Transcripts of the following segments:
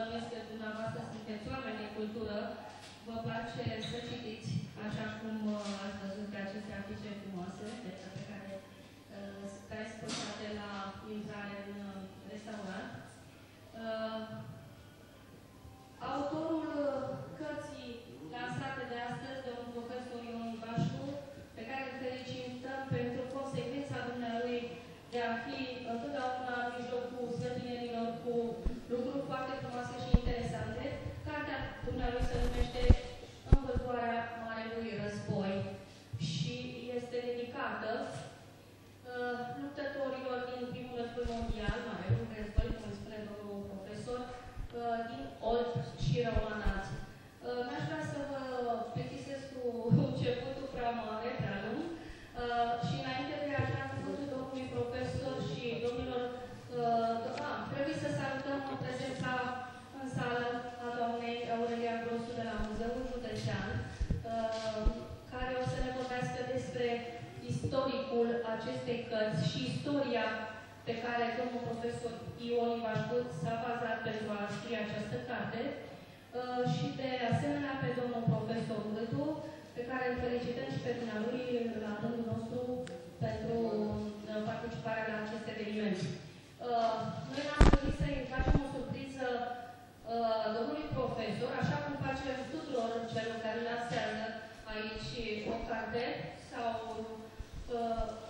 bănuiesc că dumneavoastră sunteți oameni de cultură, vă place să citiți, așa cum ați văzut pe aceste afișe frumoase, deci pe care stai spătate la intrare în restaurant. Autorul cărții lansate de astăzi, domnul profesor Ion Ivașcu, pe care îl felicităm pentru consecvența dumnealui de a fi întotdeauna în mijlocul slătinerilor cu lucruri foarte frumoase și interesante. Cartea dumnealui se numește În Vâltoarea Marelui Război și este dedicată luptătorilor din primul război mondial, Marelui Război, cum spune domnul profesor, din Olt și Romanați. N-aș vrea să vă plictisesc cu începutul prea mare, prea lung, și înainte de a avea cuvântul domnului profesor și domnilor, trebuie să salutăm prezența în sală a doamnei Aurelia Grosu de la Muzeul Județean, care o să ne vorbească despre istoricul acestei cărți și istoria pe care domnul profesor Ion Ivașcu s-a bazat pentru a scrie această carte, și de asemenea pe domnul profesor Urâtu, pe care îl felicităm și pe dumnealui la rândul nostru pentru participarea la acest eveniment. Noi am dorit să-i facem o surpriză domnului profesor, așa cum facem tuturor celor care lansează aici o carte sau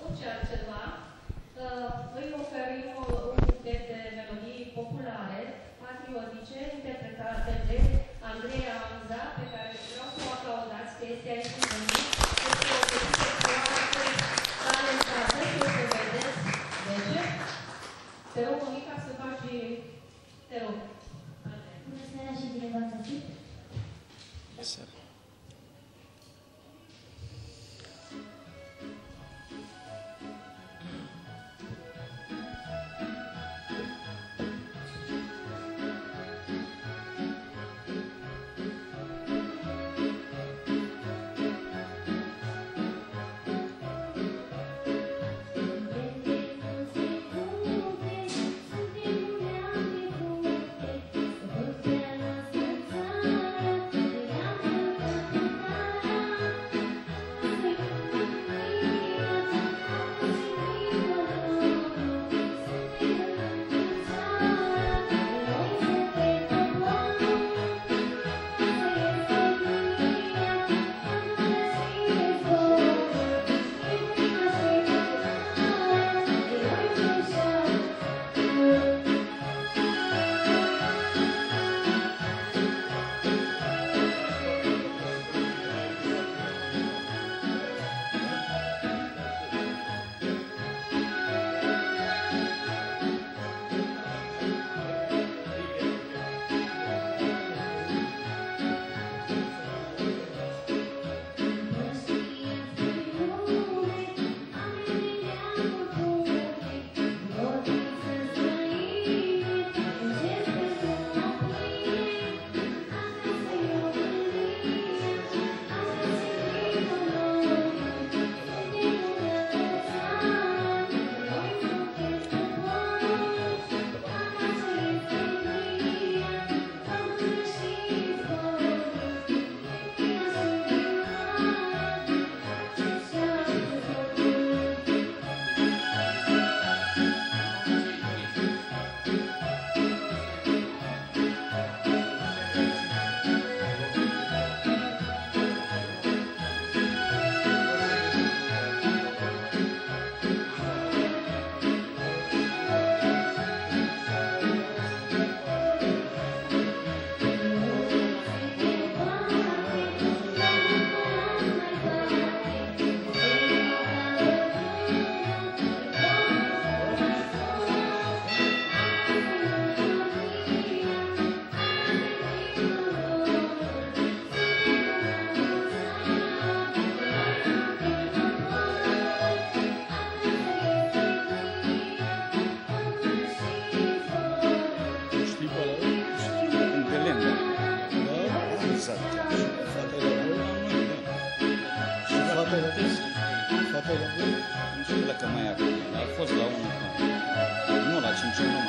orice altceva. Îi oferim un buchet de melodii populare, patriotice, interpretate de Andreea Amza, pe care vreau să o aplaudați, că este aici cu noi. Este o buchet foarte talentată, și o să vedeți. Deci, te rog, Monica, să faci și... Te rog. Bună seara și bine v-ați găsit. Bună seara. Nu la 5 numai.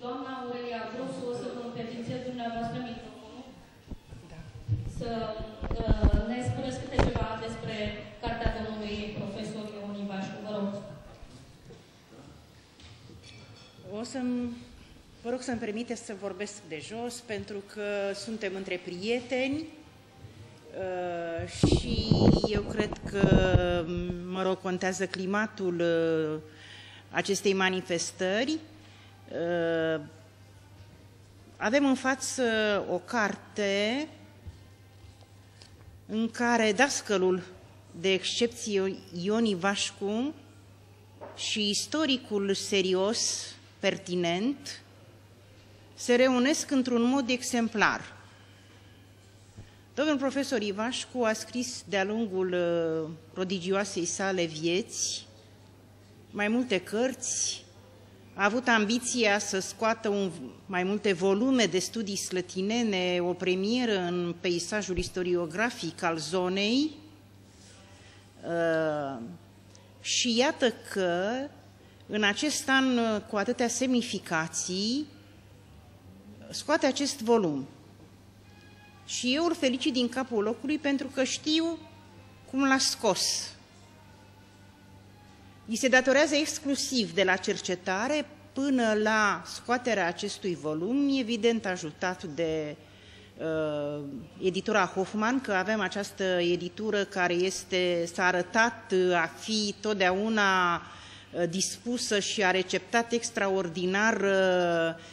Doamna Aurelia Grosu, o să vă permiteți dumneavoastră microfonul, da, să ne spuneți câte ceva despre cartea domnului profesor Ion Ivașcu. Vă rog. Vă rog să-mi permiteți să vorbesc de jos, pentru că suntem între prieteni și eu cred că, mă rog, contează climatul acestei manifestări. Avem în față o carte în care dascălul de excepție Ion Ivașcu și istoricul serios, pertinent, se reunesc într-un mod exemplar. Domnul profesor Ivașcu a scris de-a lungul prodigioasei sale vieți mai multe cărți. A avut ambiția să scoată mai multe volume de studii slătinene, o premieră în peisajul istoriografic al zonei. Și iată că, în acest an cu atâtea semnificații, scoate acest volum. Și eu îl felicit din capul locului pentru că știu cum l-a scos. I se datorează exclusiv de la cercetare până la scoaterea acestui volum, evident ajutat de editura Hoffman, că avem această editură care s-a arătat a fi totdeauna dispusă și a receptat extraordinar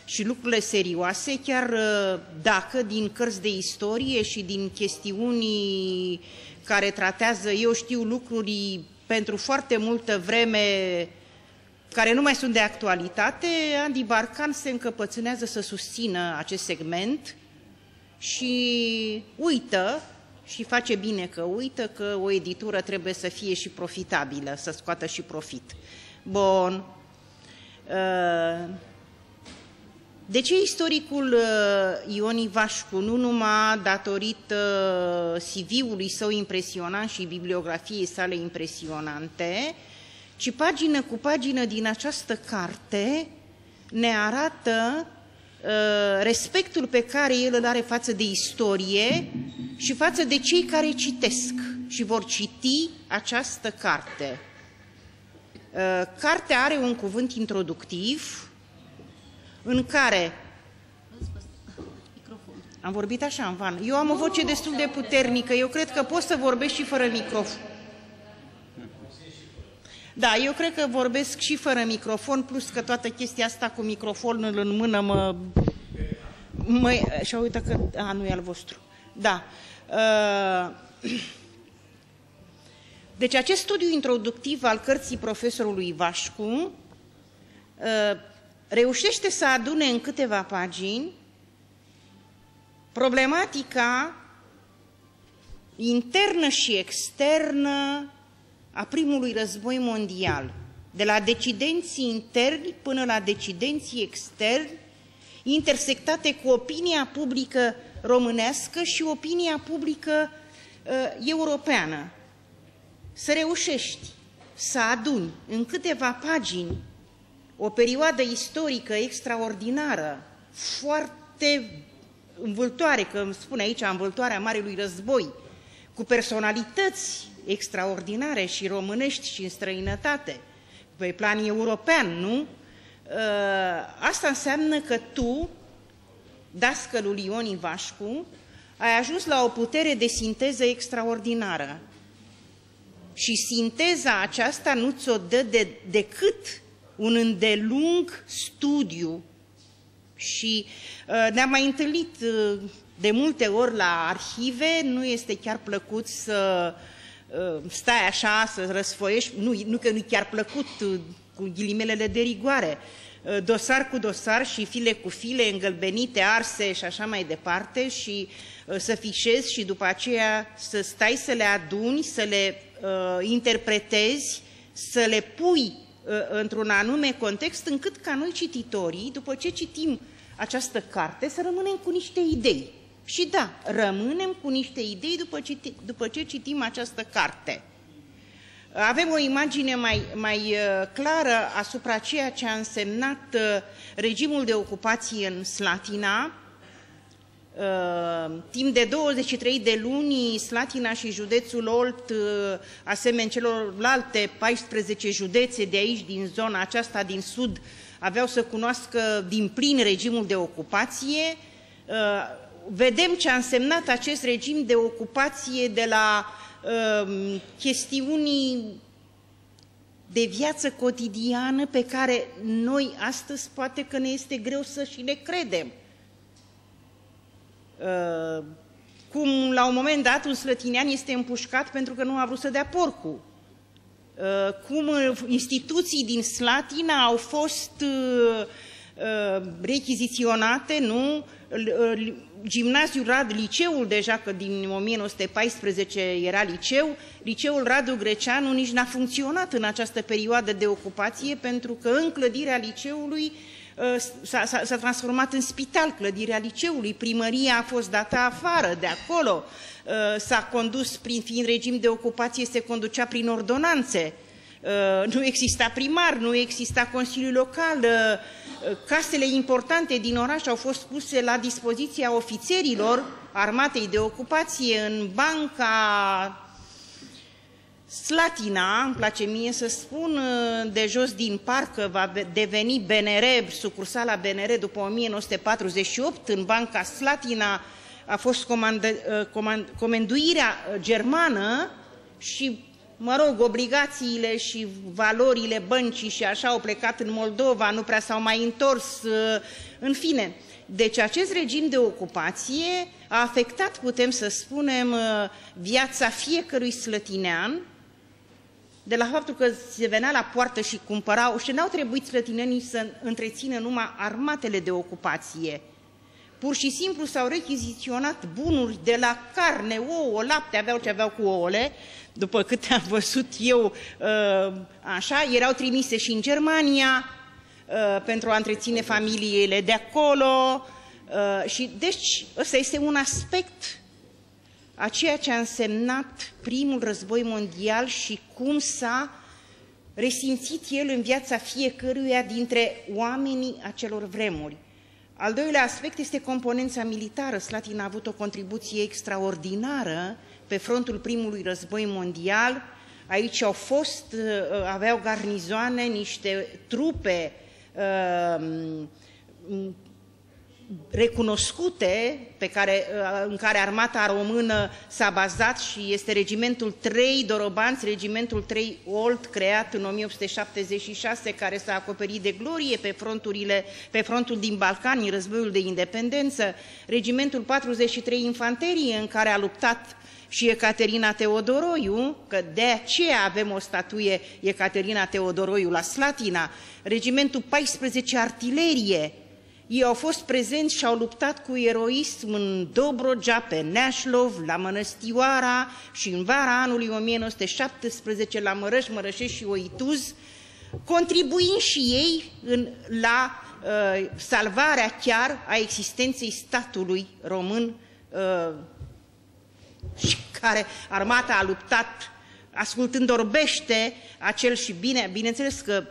și lucrurile serioase, chiar dacă din cărți de istorie și din chestiuni care tratează, eu știu, lucruri pentru foarte multă vreme care nu mai sunt de actualitate, Andy Barcan se încăpățânează să susțină acest segment și uită, și face bine că uită, că o editură trebuie să fie și profitabilă, să scoată și profit. Bun. De ce istoricul Ion Ivașcu, nu numai datorită CV-ului său impresionant și bibliografiei sale impresionante, ci pagină cu pagină din această carte ne arată respectul pe care el îl are față de istorie și față de cei care citesc și vor citi această carte. Cartea are un cuvânt introductiv, în care am vorbit așa în van. Eu am o voce destul de puternică. Eu cred că pot să vorbesc și fără microfon. Da, eu cred că vorbesc și fără microfon, plus că toată chestia asta cu microfonul în mână și-a uitat că... A, nu e al vostru. Da. Deci acest studiu introductiv al cărții profesorului Ivașcu reușește să adune în câteva pagini problematica internă și externă a primului război mondial, de la decidenții interni până la decidenții externi, intersectate cu opinia publică românească și opinia publică europeană. Să reușești să aduni în câteva pagini o perioadă istorică extraordinară, foarte învâltoare, că îmi spune aici Învâltoarea Marelui Război, cu personalități extraordinare și românești și în străinătate, pe plan european, nu? Asta înseamnă că tu, dascălul Ion Ivașcu, ai ajuns la o putere de sinteză extraordinară. Și sinteza aceasta nu ți-o dă decât un îndelung studiu. Și ne-am mai întâlnit de multe ori la arhive, nu este chiar plăcut să stai așa, să răsfoiești, nu că nu-i chiar plăcut, cu ghilimelele de rigoare, dosar cu dosar și file cu file îngălbenite, arse și așa mai departe, și să fișezi și după aceea să stai să le aduni, să le interpretezi, să le pui într-un anume context, încât ca noi cititorii, după ce citim această carte, să rămânem cu niște idei. Și da, rămânem cu niște idei după ce citim această carte. Avem o imagine mai clară asupra ceea ce a însemnat regimul de ocupație în Slatina. Timp de 23 de luni, Slatina și județul Olt, asemenea celorlalte 14 județe de aici, din zona aceasta, din sud, aveau să cunoască din plin regimul de ocupație. Vedem ce a însemnat acest regim de ocupație de la chestiunii de viață cotidiană pe care noi astăzi poate că ne este greu să și le credem. Cum la un moment dat un slătinean este împușcat pentru că nu a vrut să dea porcul. Cum instituții din Slatina au fost rechiziționate, nu? Gimnaziul Rad, liceul deja, că din 1914 era liceu, liceul Radu Greceanu nici n-a funcționat în această perioadă de ocupație, pentru că în clădirea liceului s-a transformat în spital clădirea liceului, primăria a fost dată afară, de acolo s-a condus, fiind regim de ocupație, se conducea prin ordonanțe. Nu exista primar, nu exista consiliu local, casele importante din oraș au fost puse la dispoziția ofițerilor armatei de ocupație în banca Slatina, îmi place mie să spun, de jos din parcă va deveni BNR, sucursala BNR după 1948, în banca Slatina a fost comenduirea germană și, mă rog, obligațiile și valorile băncii și așa au plecat în Moldova, nu prea s-au mai întors, în fine. Deci acest regim de ocupație a afectat, putem să spunem, viața fiecărui slătinean, de la faptul că se venea la poartă și cumpărau, și n-au trebuit slătinenii să întrețină numai armatele de ocupație. Pur și simplu s-au rechiziționat bunuri de la carne, ouă, lapte, aveau ce aveau cu ouăle, după câte am văzut eu, așa, erau trimise și în Germania pentru a întreține familiile de acolo. Și deci ăsta este un aspect a ceea ce a însemnat primul război mondial și cum s-a resimțit el în viața fiecăruia dintre oamenii acelor vremuri. Al doilea aspect este componența militară. Slatina a avut o contribuție extraordinară pe frontul primului război mondial. Aici au fost, aveau garnizoane, niște trupe recunoscute, în care armata română s-a bazat, și este regimentul 3 Dorobanți, regimentul 3 Olt, creat în 1876, care s-a acoperit de glorie pe frontul din Balcani, în războiul de independență, regimentul 43 Infanterie, în care a luptat și Ecaterina Teodoroiu, că de aceea avem o statuie Ecaterina Teodoroiu la Slatina, regimentul 14 Artilerie, Ei au fost prezenți și au luptat cu eroism în Dobrogea, pe Neașlov, la Mănăstioara și în vara anului 1917 la Mărăș, Mărășești și Oituz, contribuind și ei la salvarea chiar a existenței statului român, și care armata a luptat ascultând orbește acel și bine, bineînțeles că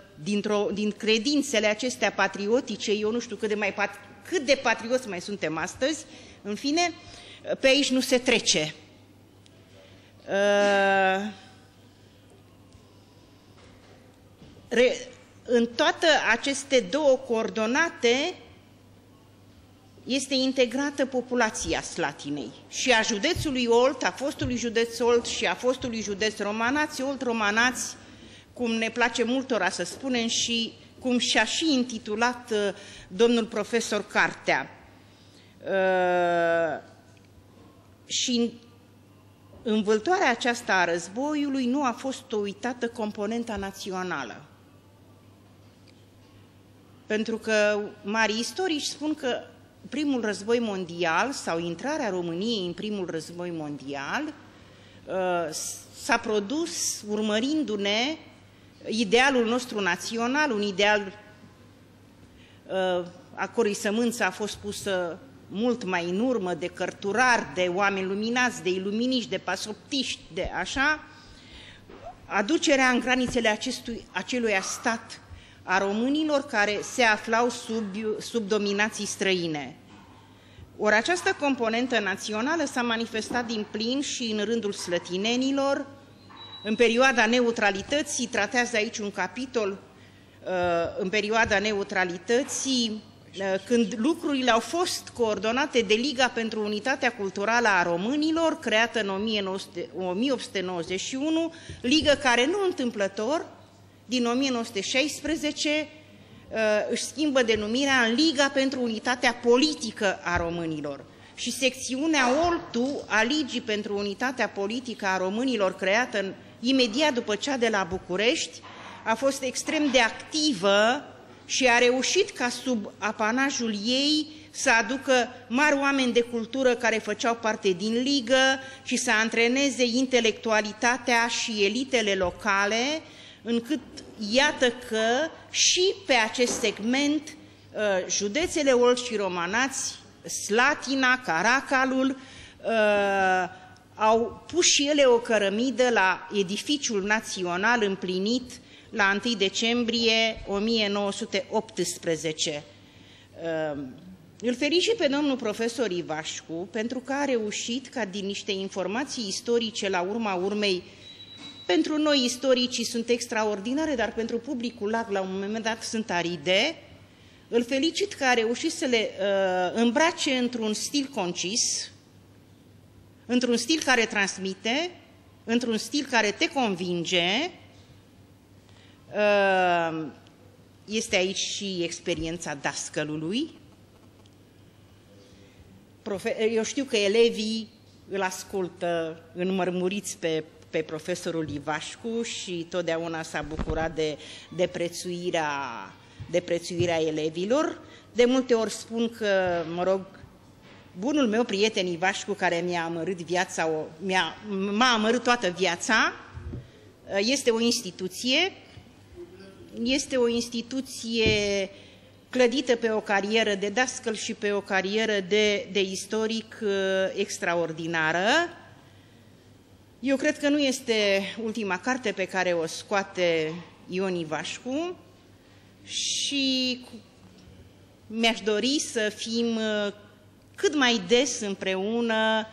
din credințele acestea patriotice, eu nu știu cât de patrioți mai suntem astăzi, în fine, pe aici nu se trece. În toate aceste două coordonate este integrată populația Slatinei și a județului Olt, a fostului județ Olt și a fostului județ Romanați, Olt Romanați, cum ne place multora să spunem și cum și-a și intitulat domnul profesor cartea. Și în vâltoarea aceasta a războiului nu a fost uitată componenta națională. Pentru că mari istorici spun că primul război mondial sau intrarea României în primul război mondial s-a produs urmărindu-ne idealul nostru național, un ideal a cărui sămânță a fost pusă mult mai în urmă de cărturari, de oameni luminați, de iluminiști, de pasoptiști, de așa, aducerea în granițele acelui stat a românilor care se aflau sub dominații străine. Ori această componentă națională s-a manifestat din plin și în rândul slătinenilor. În perioada neutralității, tratează aici un capitol, în perioada neutralității, când lucrurile au fost coordonate de Liga pentru Unitatea Culturală a Românilor, creată în 1891, ligă care nu întâmplător, din 1916 își schimbă denumirea în Liga pentru Unitatea Politică a Românilor și secțiunea Oltu a Ligii pentru Unitatea Politică a Românilor, creată imediat după cea de la București, a fost extrem de activă și a reușit ca sub apanajul ei să aducă mari oameni de cultură care făceau parte din Ligă și să antreneze intelectualitatea și elitele locale, încât iată că și pe acest segment județele Olt și Romanați, Slatina, Caracalul, au pus și ele o cărămidă la edificiul național împlinit la 1 decembrie 1918. Îl felicit pe domnul profesor Ivașcu pentru că a reușit ca din niște informații istorice la urma urmei. Pentru noi istoricii sunt extraordinare, dar pentru publicul larg la un moment dat sunt aride. Îl felicit că a reușit să le îmbrace într-un stil concis, într-un stil care transmite, într-un stil care te convinge. Este aici și experiența dascălului. Eu știu că elevii îl ascultă înmărmuriți pe profesorul Ivașcu și totdeauna s-a bucurat de prețuirea elevilor. De multe ori spun că, mă rog, bunul meu prieten Ivașcu, care m-a amărât toată viața, este o instituție clădită pe o carieră de dascăl și pe o carieră de istoric extraordinară. Eu cred că nu este ultima carte pe care o scoate Ion Ivașcu și mi-aș dori să fim cât mai des împreună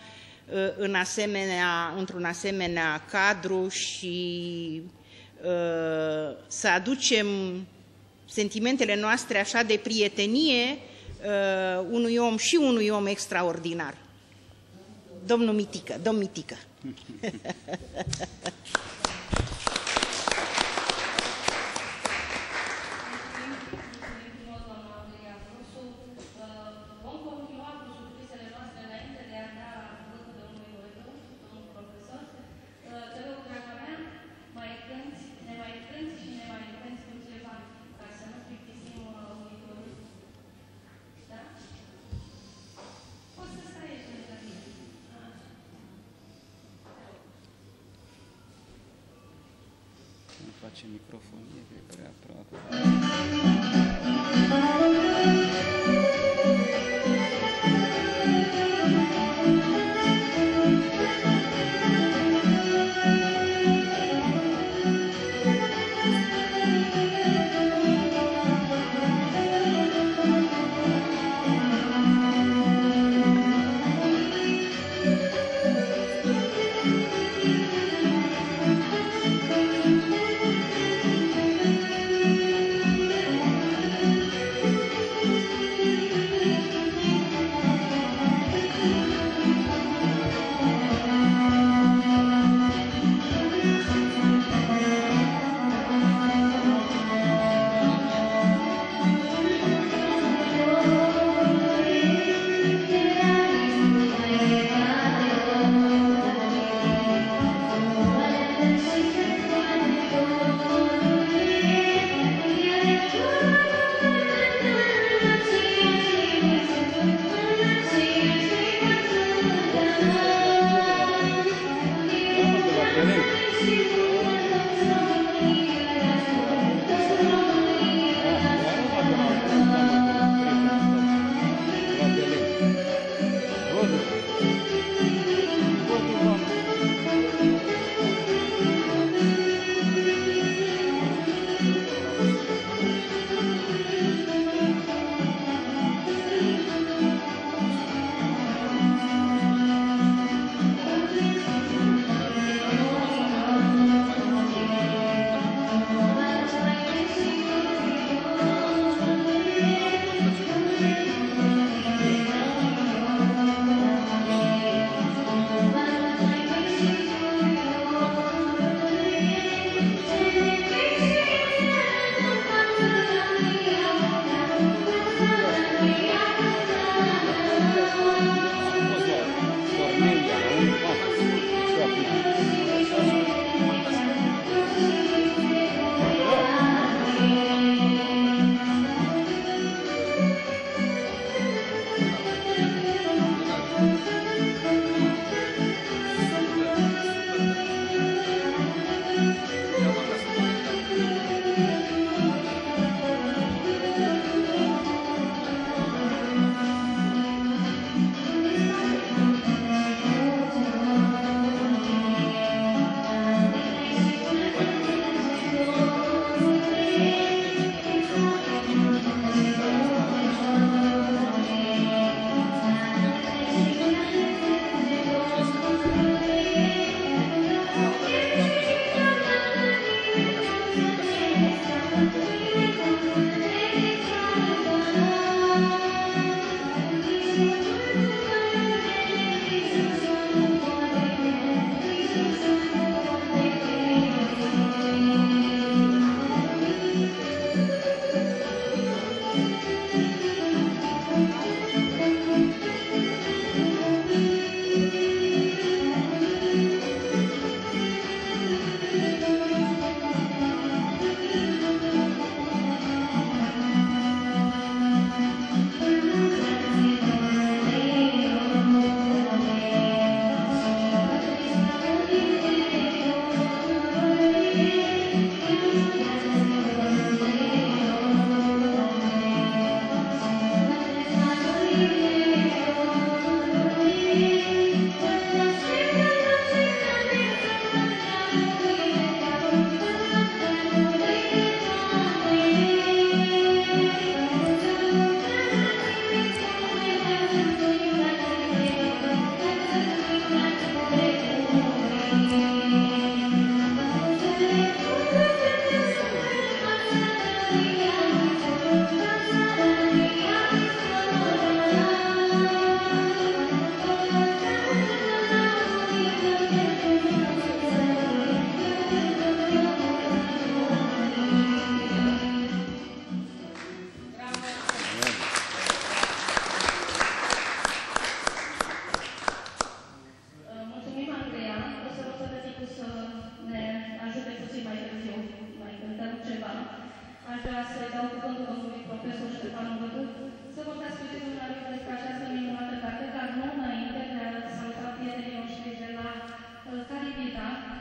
într-un asemenea cadru și să aducem sentimentele noastre așa de prietenie unui om extraordinar. Domnul Mitică, domn Mitică. face microfonie, că e prea aproape.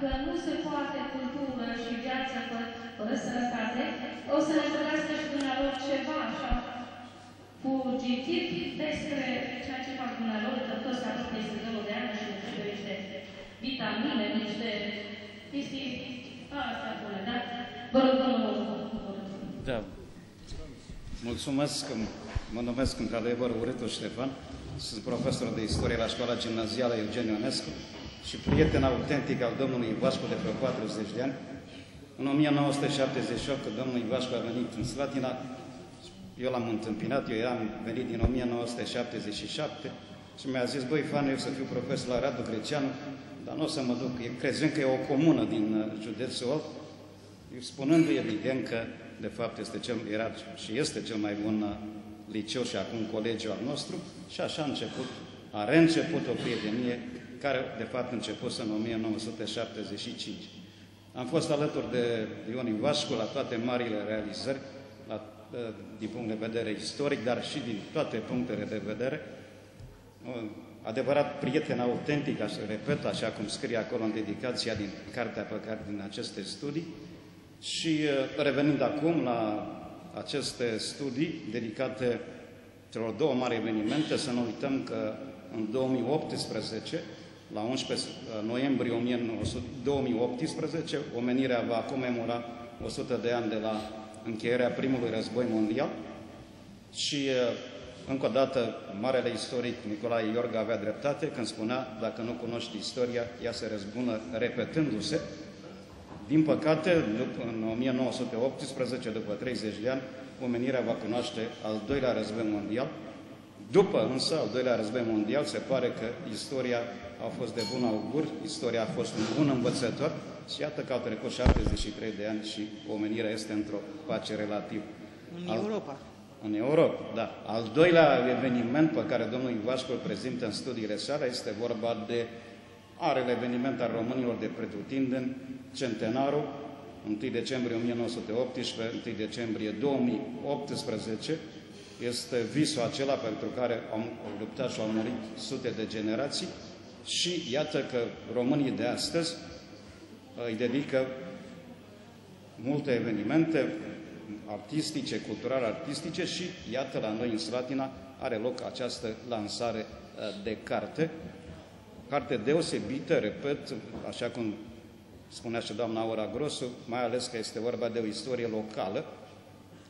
Că nu se poate cultură și viață fără sănătate, o să ne vorbească și dumnealor ceva așa fugitiv despre ceea ce fac dumnealor, că tot s-a dus peste 2 de ani și ne trebuie niște vitamine, niște chestii, asta bună, da? Vă rog, domnul. Da. Mulțumesc că mă numesc într-adevăr Urâtu Ștefan, sunt profesor de istorie la școala gimnazială Eugen Ionescu și prieten autentic al domnului Ivașcu de vreo 40 de ani. În 1978, domnul Ivașcu a venit în Slatina, eu l-am întâmpinat, eu am venit din 1977 și mi-a zis, băi, fan, eu să fiu profesor la Radu Greceanu, dar nu o să mă duc, crezând că e o comună din județul Olt, spunându-i evident că de fapt este cel mai bun liceu și acum colegiul al nostru și așa a început, a reînceput o prietenie care de fapt a început în 1975. Am fost alături de Ion Ivașcu la toate marile realizări, din punct de vedere istoric, dar și din toate punctele de vedere. Adevărat prieten autentic, aș repet, așa cum scrie acolo în dedicația din cartea pe care din aceste studii. Și revenind acum la aceste studii dedicate celor două mari evenimente, să nu uităm că în 2018, la 11 noiembrie 2018, omenirea va comemora 100 de ani de la încheierea primului război mondial și încă o dată marele istoric Nicolae Iorgă avea dreptate când spunea, dacă nu cunoști istoria, ea se răzbună repetându-se. Din păcate, în 1918, după 30 de ani, omenirea va cunoaște al doilea război mondial. După însă al doilea război mondial, se pare că istoria a fost de bun augur, istoria a fost un bun învățător și iată că au trecut 73 de ani și omenirea este într-o pace relativă. În Europa, da. Al doilea eveniment pe care domnul Ivașcu îl prezintă în studiile sale este vorba de marele eveniment al românilor de pretutindeni, centenarul, 1 decembrie 1918, 1 decembrie 2018, este visul acela pentru care au luptat și au murit sute de generații și iată că românii de astăzi îi dedică multe evenimente artistice, cultural-artistice și iată la noi în Slatina are loc această lansare de carte. Carte deosebită, repet, așa cum spunea și doamna Aura Grosu, mai ales că este vorba de o istorie locală.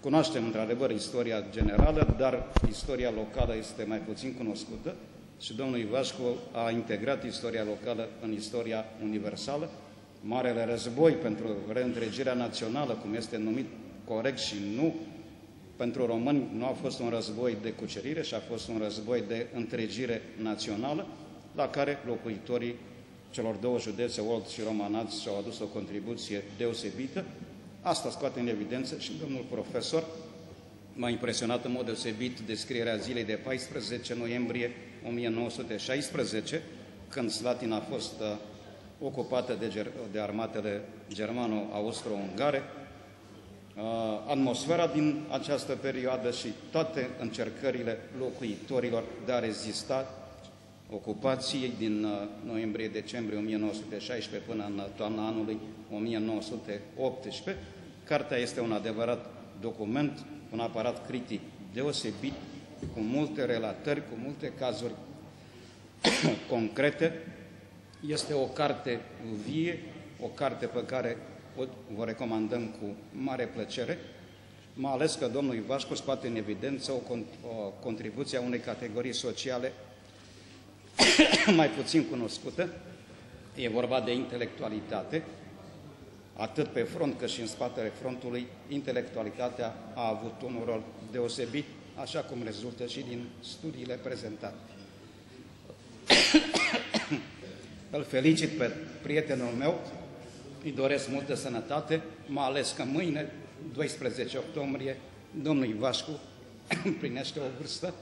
Cunoaștem, într-adevăr, istoria generală, dar istoria locală este mai puțin cunoscută și domnul Ivașcu a integrat istoria locală în istoria universală. Marele război pentru reîntregirea națională, cum este numit corect și nu, pentru români nu a fost un război de cucerire, și a fost un război de întregire națională, la care locuitorii celor două județe, Olt și Romanați, și-au adus o contribuție deosebită. Asta scoate în evidență și domnul profesor m-a impresionat în mod deosebit descrierea zilei de 14 noiembrie 1916, când Slatina a fost ocupată de armatele germano-austro-ungare. Atmosfera din această perioadă și toate încercările locuitorilor de a rezista ocupației din noiembrie-decembrie 1916 până în toamna anului 1918. Cartea este un adevărat document, un aparat critic deosebit, cu multe relatări, cu multe cazuri concrete. Este o carte vie, o carte pe care o recomandăm cu mare plăcere, mai ales că domnul Ivașcu scoate în evidență o contribuție a unei categorii sociale mai puțin cunoscută. E vorba de intelectualitate, atât pe front cât și în spatele frontului. Intelectualitatea a avut un rol deosebit, așa cum rezultă și din studiile prezentate. Îl felicit pe prietenul meu, îi doresc multă sănătate, mai ales că mâine, 12 octombrie, domnul Ivașcu împlinește o vârstă.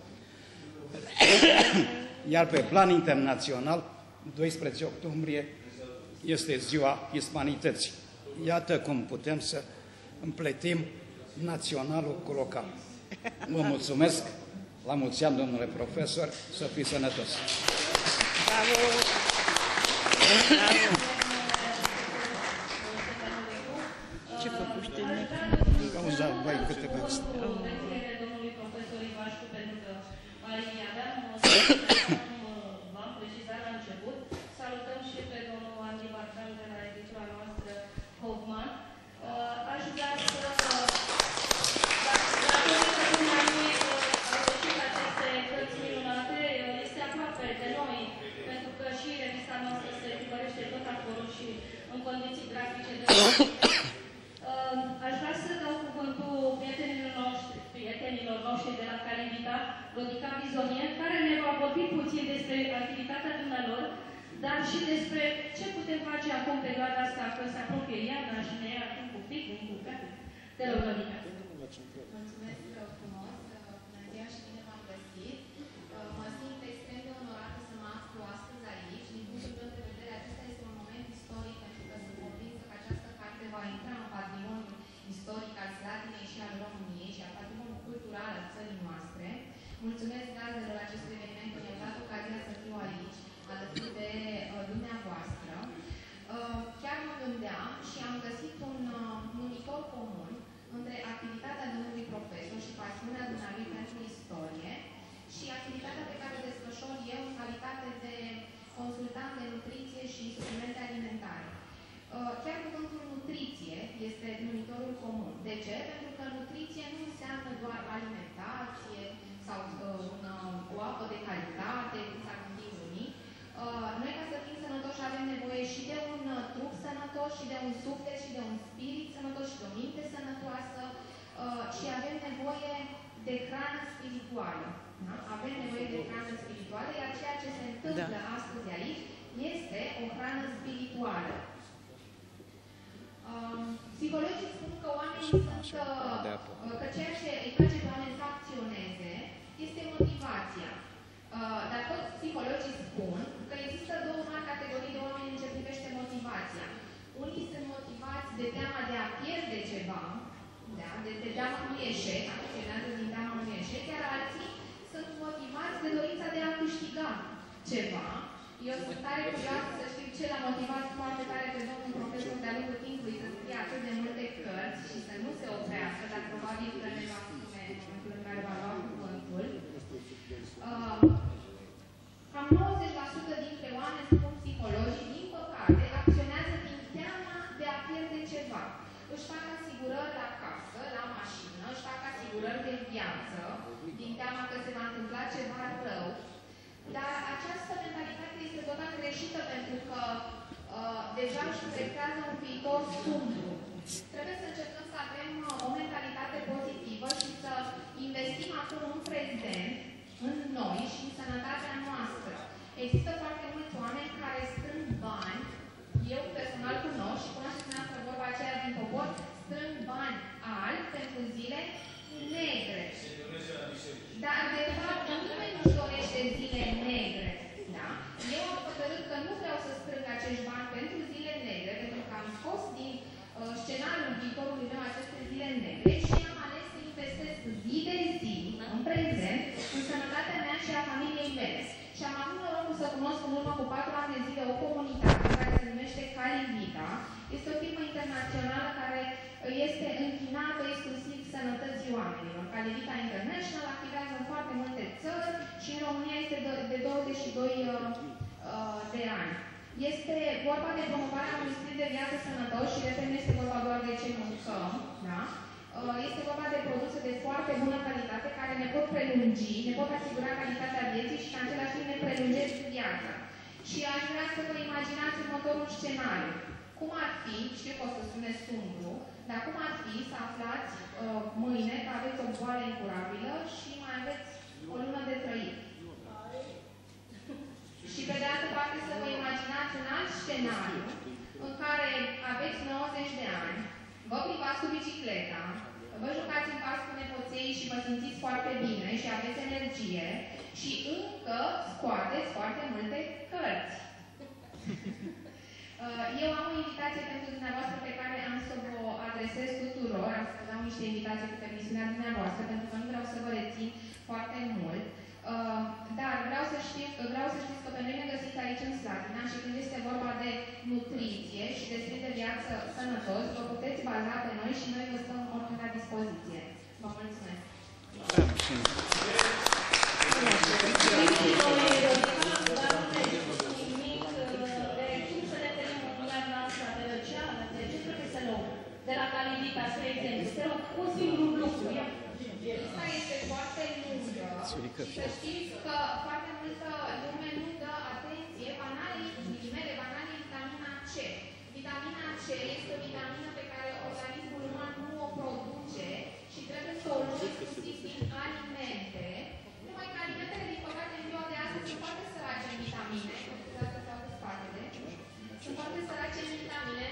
Iar pe plan internațional, 12 octombrie este ziua Hispanității. Iată cum putem să împletim naționalul cu local. Vă mulțumesc, la mulți ani, domnule profesor, să fiți sănătos! Bravo! Bravo! Ce făcuște? deja mai câteva astea. Domnului profesor Ivașcu, pentru că Mariana avea v-am precizat la început. Salutăm și pe domnul Andy Barcan de la editura noastră Hoffman. Aș vrea să condiții grafice de aș vrea să dau cuvântul prietenilor noștri de la Calivita, Vodica Bizonier, care ne va vorbi puțin despre activitatea dumnealor, dar și despre ce putem face acum pe perioada asta, că se apropie iarna și ne ia acum cu picul, cu capul. Te rog, Vodica. Mulțumesc frumos. Bună ziua și bine v-am găsit. Mă simt extrem de onorată să mă aflu astăzi aici. Din punctul meu de vedere, acesta este un moment istoric, va intra în patrimoniul istoric al Slatinei și al României și al patrimoniului cultural al țării noastre. Mulțumesc gazdelor acestui eveniment că mi-a dat ocazia să fiu aici, alături de dumneavoastră. Chiar mă gândeam și am găsit un numitor comun între activitatea domnului profesor și pasiunea dumnealui pentru istorie și activitatea pe care o desfășor eu în calitate de consultant de nutriție și suplimente alimentare. Chiar cuvântul nutriție este numitorul comun. De ce? Pentru că nutriție nu înseamnă doar alimentație sau o apă de calitate, cum s-ar fi unii. Noi, ca să fim sănătoși, avem nevoie și de un trup sănătos, și de un suflet, și de un spirit sănătos, și de o minte sănătoasă. Și avem nevoie de hrană spirituală. Da? Avem nevoie de hrană spirituală, iar ceea ce se întâmplă astăzi aici este o hrană spirituală. Psihologii spun că oamenii că ceea ce îi face pe oameni să acționeze este motivația. Dar toți psihologii spun că există două mari categorii de oameni în ce privește motivația. Unii sunt motivați de teama de a pierde ceva, de teama unui eșec, acționează din teama unui eșec, iar alții sunt motivați de dorința de a câștiga ceva. Eu sunt tare curioasă să știu ce l-a motivat foarte tare pe domnul profesor de-a lungul timpului să scrie atât de multe cărți și să nu se oprească, dar probabil că ne va spune în momentul în care va lua cuvântul. Cam 90% dintre oameni, spun psihologii, din păcate, acționează din teama de a pierde ceva. Își fac asigurări la casă, la mașină, își fac asigurări de viață, din teama că se va întâmpla ceva rău. Dar această mentalitate este total greșită pentru că deja își proiectează un viitor sumbru. Trebuie să încercăm să avem o mentalitate pozitivă și să investim acum în prezent, în noi și în sănătatea noastră. Există foarte mulți oameni care strâng bani, eu personal cunosc și cunosc că vorba aceea din popor, strâng bani albi pentru zile negre. Dar de fapt nimeni nu-și dorește zile negre. Da? Eu am hotărât că nu vreau să strâng acești bani pentru zile negre, pentru că am scos din scenariul viitorului meu aceste zile negre și am ales să investesc zi de zi, în prezent, în sănătatea mea și a familiei mele. Și am avut norocul să cunosc în urmă cu 4 ani de zile o comunitate care se numește Calivita. Este o firmă internațională care este închinată exclusiv sănătății oamenilor. Vita International activează în foarte multe țări și în România este de 22 de ani. Este vorba de promovarea unui stil de viață sănătos și de femei este vorba doar de ce mâncăm. Da? Este vorba de produse de foarte bună calitate care ne pot prelungi, ne pot asigura calitatea vieții și în același timp ne prelungesc viața. Și aș vrea să vă imaginați următorul scenariu. Cum ar fi, știu că o să sune sumbru, dar cum ar fi să aflați mâine că aveți o boală incurabilă și mai aveți o lună de trăit? Și pe de altă parte să vă imaginați un alt scenariu în care aveți 90 de ani, vă privați cu bicicleta, vă jucați în pas cu nepoței și vă simțiți foarte bine și aveți energie și încă scoateți foarte multe cărți. Eu am o invitație pentru dumneavoastră pe care am să vă adresez tuturor. Am să dau niște invitații cu permisiunea dumneavoastră, pentru că nu vreau să vă rețin foarte mult. Dar vreau să știți că pe noi ne găsiți aici în Slatina și când este vorba de nutriție și de stil de viață sănătos, vă puteți baza pe noi și noi vă stăm oricând la dispoziție. Să știți că foarte multă lume nu dă atenție banalii, ghilimele, banalii vitamina C. Vitamina C este o vitamină pe care organismul uman nu o produce și trebuie să o luăm exclusiv din alimente. Numai că alimentele, din păcate, în ziua de astăzi sunt foarte sărace în vitamine. Sunt foarte sărace în vitamine.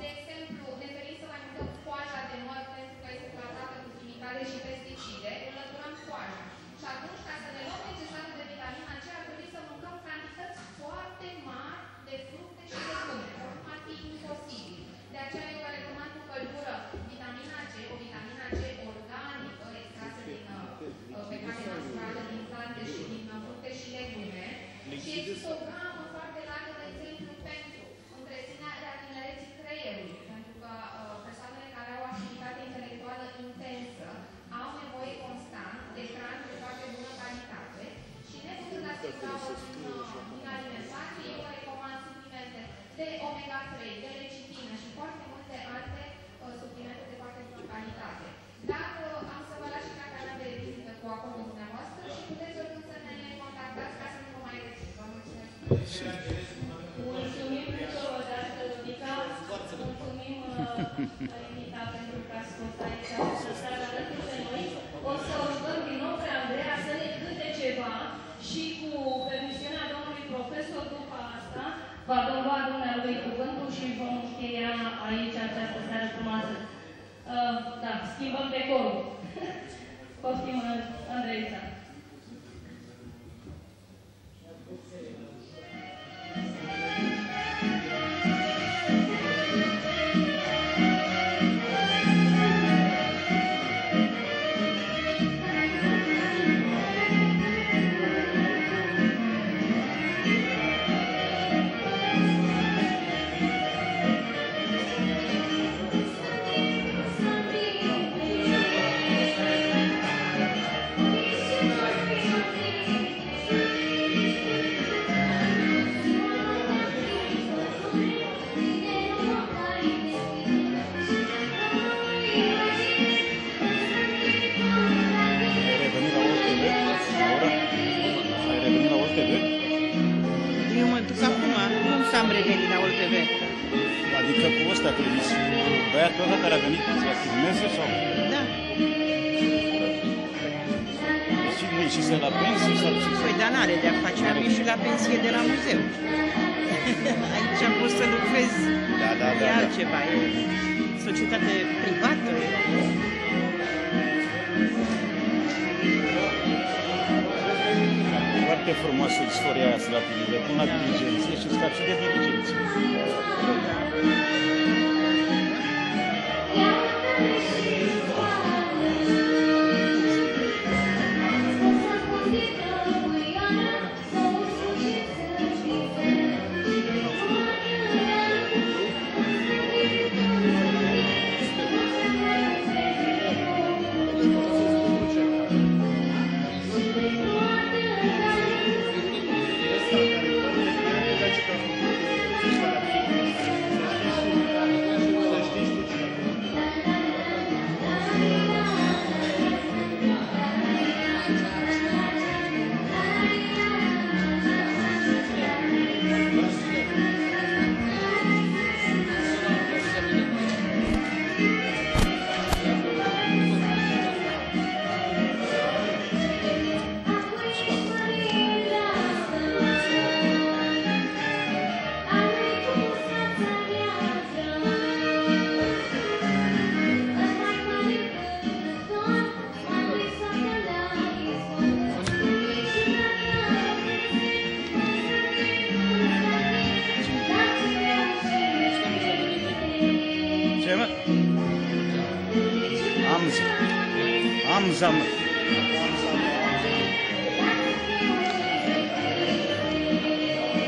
De exemplu, ne dorim să mai mâncăm coaja de măr pentru că este tratată cu chimicale și pesticide, înlăturăm coaja. Și atunci, ca să ne luăm necesarul de vitamina C, ar trebui să mâncăm cantități foarte mari de fructe și legume. Ar fi imposibil. De aceea eu vă recomand cu căldură vitamina C, o vitamina C organică, extrasă din pecate naturale, din plante și din fructe și legume. Și există o gamă foarte largă, de exemplu, pentru întreținerea tinereții creierului, pentru că persoanele care au activitate intelectuală intensă au nevoie constant de hrane de foarte bună calitate și neputând asigura din alimentație, eu vă recomand suplimente de omega-3, de lecitină și foarte multe alte suplimente de foarte bună calitate. Dacă am să vă las și dacă aveam de vizită cu acolo dumneavoastră și puteți oricând să ne contactați ca să nu vă mai rețin. Vă mulțumesc! Mulțumim pentru o dată, Ludica, mulțumim Ludica pentru că ați fost aici această seară alături de noi. O să urmăm din nou pe Andreea să ne câte ceva și cu permisiunea domnului profesor, după asta va lua dumnealui cuvântul și vom încheia aici această seară frumoasă. Da, schimbăm decorul. Poftim, Andreița. Am revenit la Olt TV. Adică cu ăsta, cu băiatul ăla care a venit să filmeze sau? Da. Și nu ieșise la pensie sau? Păi, dar n-are de-a face. Am ieșit la pensie de la muzeu. Aici am vrut să lucrez. Da, da, da. E altceva. E societate privată. Foarte frumoasă istoria aia Slatinii, de până la diligenție și scap și de diligenție.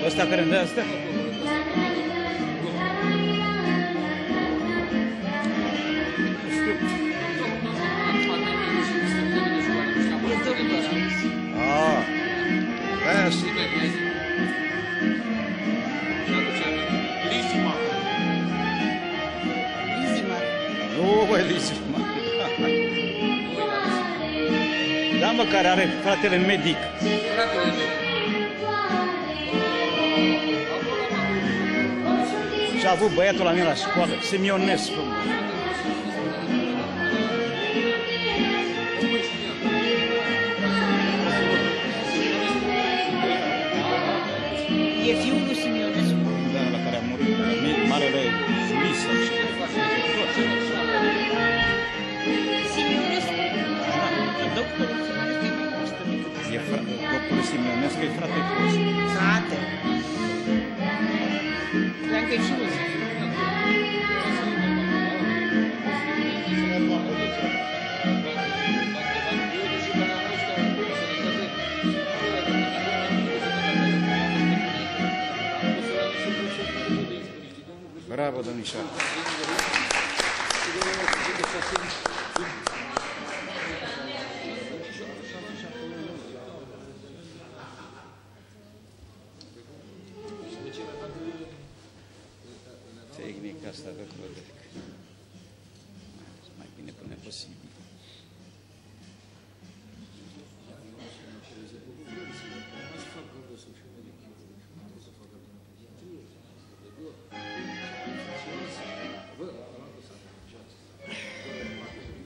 Ăsta care îmi dă asta? programă care are fratele medic. Și a avut băiatul la mine la școală, Semionescu. E fiul lui Semionescu. Da, la care a murit. Marele Julist sau ce. Semionescu. Doctorul Semionescu e frate. Doctorul Semionescu e frate cu ăsta. Frate. Cream că e și ăsta. Bravo, domnișoară! Tehnica asta vă clodec. Mai bine până posibil. Thank you.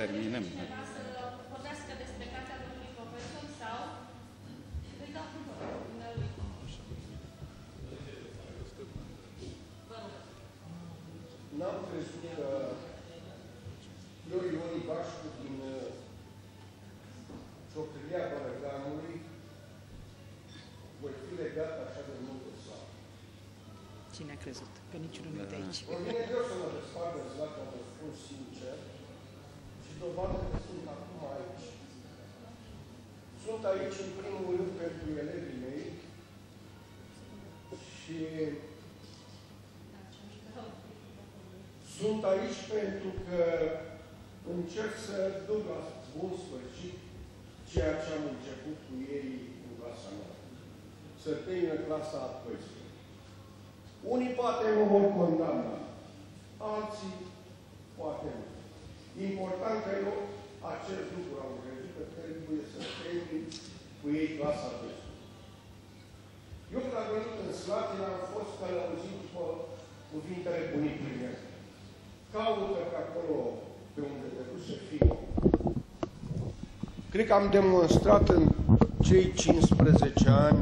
terminăm. Să vorbească despre cartea domnului profesor sau îi dau cuvântul lui. N-am crezut că eu, Ion Ivașcu, din Ciocălia Bărăganului, voi fi legat așa de multe soare. Cine a crezut? Că niciunul nu de aici. O bine greu să mă despart de ziua, că vă spun sincer, și dovadă că sunt acum aici. Sunt aici, în primul rând, pentru elevii mei și sunt aici pentru că încerc să duc la bun sfârșit ceea ce am început cu ei în clasa mea. Să termină clasa a 12-a. Unii poate mă vor condamna, alții poate nu. Important că eu acest lucru am crezut că trebuie să termin cu ei clasa a 12-a. Eu când am venit în Slatina am fost călăuzit după cuvintele bunicului meu. Caută că acolo, pe unde te duce fiul. Cred că am demonstrat în cei 15 ani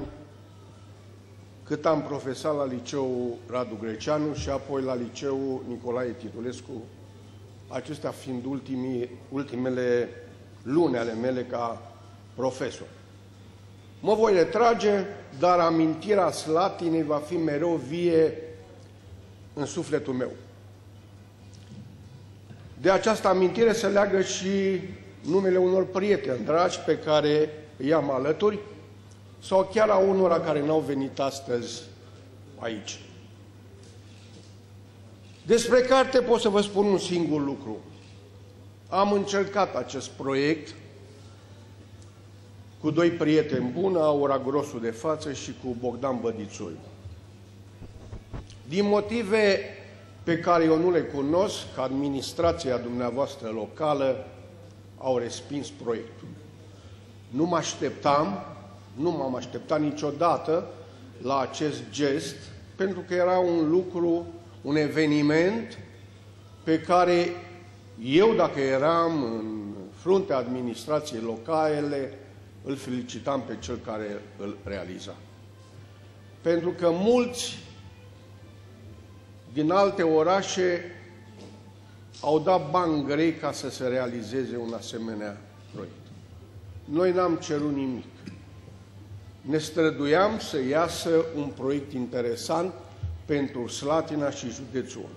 cât am profesat la liceul Radu Greceanu și apoi la liceul Nicolae Titulescu, acestea fiind ultimele luni ale mele ca profesor. Mă voi retrage, dar amintirea Slatinei va fi mereu vie în sufletul meu. De această amintire se leagă și numele unor prieteni dragi pe care i-am alături sau chiar a unora care n-au venit astăzi aici. Despre carte pot să vă spun un singur lucru. Am încercat acest proiect cu doi prieteni buni, Aura Grosu de față și cu Bogdan Bădițui. Din motive pe care eu nu le cunosc, administrația dumneavoastră locală au respins proiectul. Nu mă așteptam, nu m-am așteptat niciodată la acest gest, pentru că era un lucru, un eveniment pe care eu, dacă eram în fruntea administrației locale, îl felicitam pe cel care îl realiza. Pentru că mulți din alte orașe au dat bani grei ca să se realizeze un asemenea proiect. Noi n-am cerut nimic. Ne străduiam să iasă un proiect interesant pentru Slatina și județul Olt.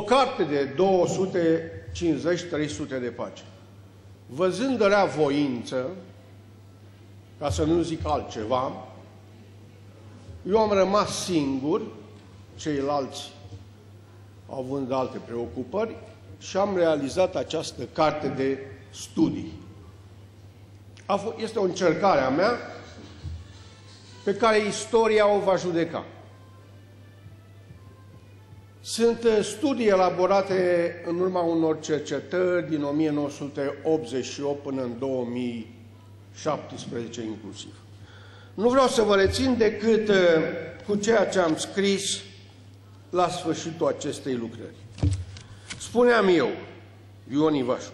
O carte de 250-300 de pagini. Văzând rea voință, ca să nu zic altceva, eu am rămas singur, ceilalți având alte preocupări, și am realizat această carte de studii. Este o încercare a mea pe care istoria o va judeca. Sunt studii elaborate în urma unor cercetări din 1988 până în 2017 inclusiv. Nu vreau să vă rețin decât cu ceea ce am scris la sfârșitul acestei lucrări. Spuneam eu, Ion Ivașcu,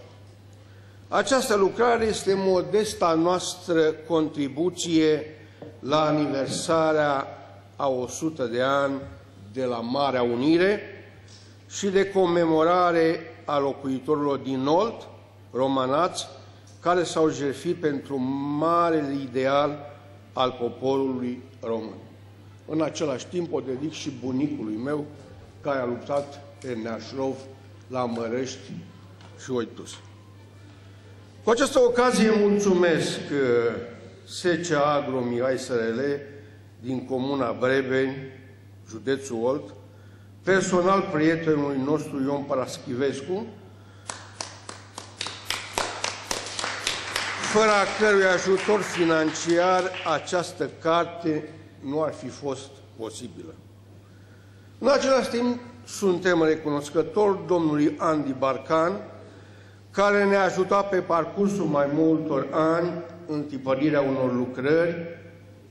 această lucrare este modesta noastră contribuție la aniversarea a 100 de ani de la Marea Unire și de comemorare a locuitorilor din Olt, Romanați, care s-au jertfit pentru marele ideal al poporului român. În același timp o dedic și bunicului meu, care a luptat în Neașlov, la Mărești și Oitus. Cu această ocazie mulțumesc SC Agromia S.R.L. din comuna Brebeni, județul Olt, personal prietenului nostru Ion Paraschivescu, fără a cărui ajutor financiar această carte nu ar fi fost posibilă. În același timp, suntem recunoscători domnului Andy Barcan, care ne-a ajutat pe parcursul mai multor ani în tipărirea unor lucrări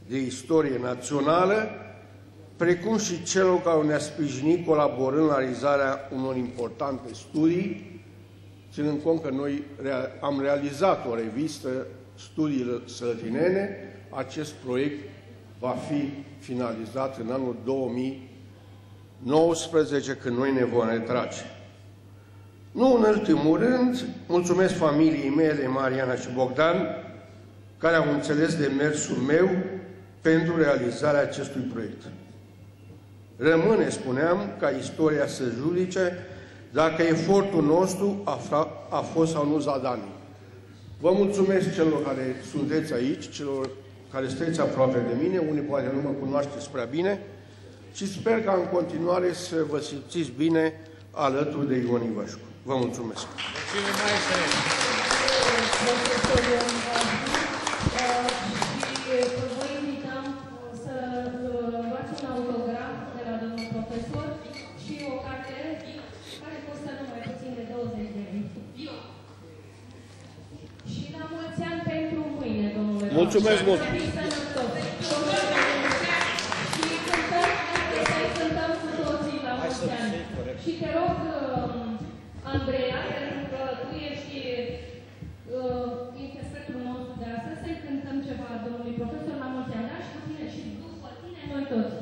de istorie națională, precum și celor care ne-a sprijinit colaborând la realizarea unor importante studii ținând cont că noi am realizat o revistă, studiile săltinene, acest proiect va fi finalizat în anul 2019, când noi ne vom retrage. Nu în ultimul rând, mulțumesc familiei mele, Mariana și Bogdan, care au înțeles demersul meu pentru realizarea acestui proiect. Rămâne, spuneam, ca istoria să judice dacă efortul nostru a fost sau nu zadarnic. Vă mulțumesc celor care sunteți aici, celor care sunteți aproape de mine, unii poate nu mă cunoașteți prea bine, și sper ca în continuare să vă simțiți bine alături de Ion Ivașcu. Vă mulțumesc! Mulțumesc mult! Și să-i cântăm cu toții la mulți ani. Și te rog, Andreea, pentru că tu ești interpretul nostru de astăzi, să-i cântăm ceva domnului profesor la mulți ani, da? Și cu tine și după tine noi toți.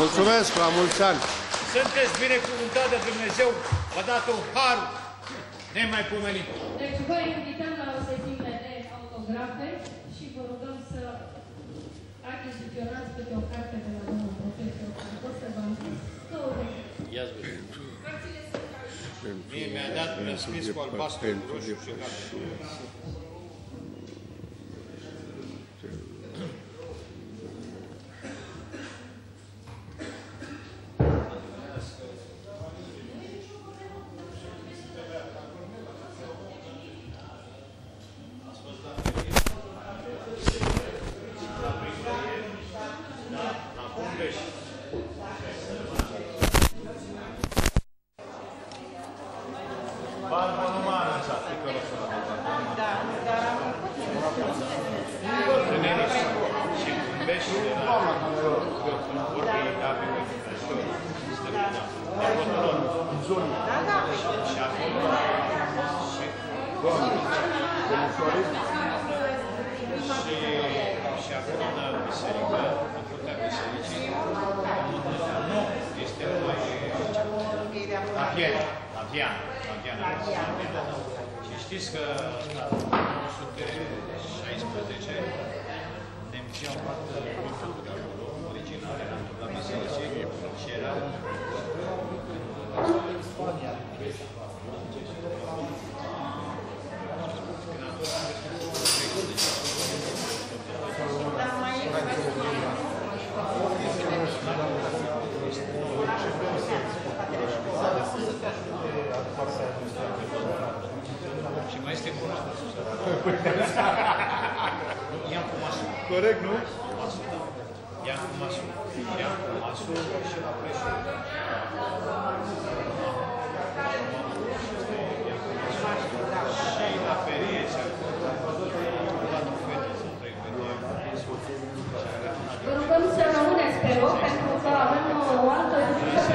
Mulțumesc, la mulți ani! Sunteți binecuvântat de Dumnezeu, v-a dat un har nemaipomenit! Deci vă invităm la o sesiune de autografe și vă rugăm să achiziționați câte o carte de la domnul profesor. Pot să vă închid? Ia-ți văd! Mie mi-a dat un scris cu albastru, cu roșu și carte. Vă rugăm să rămâneți pe loc, pentru că avem o altă discuție.